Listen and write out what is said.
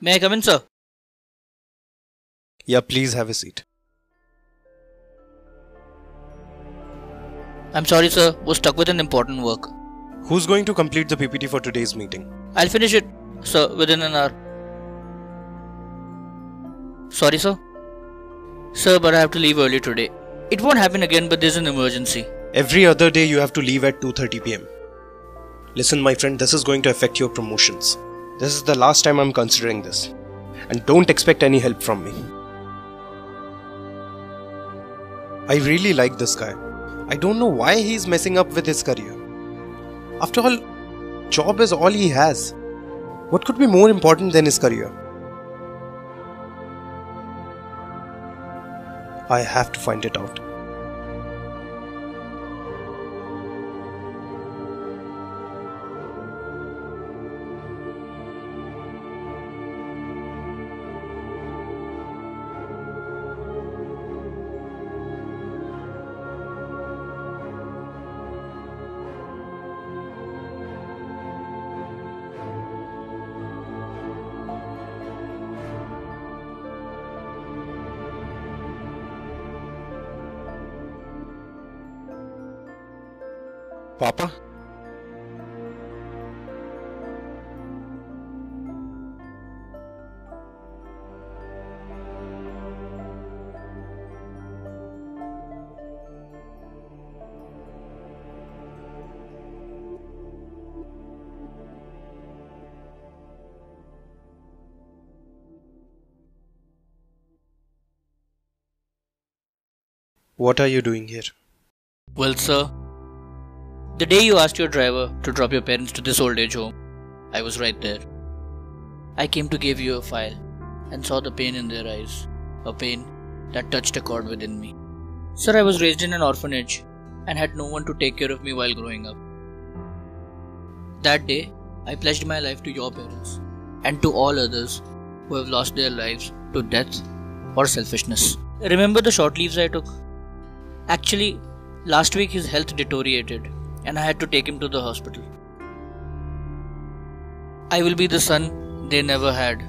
May I come in, sir? Yeah, please have a seat. I'm sorry, sir. Was stuck with an important work. Who's going to complete the PPT for today's meeting? I'll finish it, sir, within an hour. Sorry, sir. Sir, but I have to leave early today. It won't happen again, but there's an emergency. Every other day you have to leave at 2:30 p.m. Listen, my friend, this is going to affect your promotions. This is the last time I'm considering this. And don't expect any help from me. I really like this guy. I don't know why he's messing up with his career. After all, job is all he has. What could be more important than his career? I have to find it out. Papa? What are you doing here? Well, sir, the day you asked your driver to drop your parents to this old age home, I was right there. I came to give you a file and saw the pain in their eyes, a pain that touched a chord within me. Sir, I was raised in an orphanage and had no one to take care of me while growing up. That day, I pledged my life to your parents and to all others who have lost their lives to death or selfishness. Remember the short leaves I took? Actually, last week his health deteriorated, and I had to take him to the hospital. I will be the son they never had,